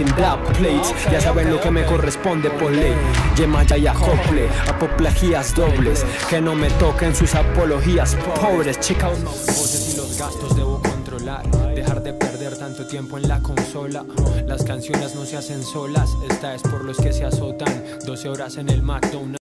in black plates. Ya saben lo que me corresponde por ley. Yemaya y acople, apoplejías dobles. Que no me toquen sus apologías pobres, chicas. Los voces y los gastos debo controlar. Dejar de perder tanto tiempo en la consola. Las canciones no se hacen solas. Esta es por los que se azotan 12 horas en el McDonald's.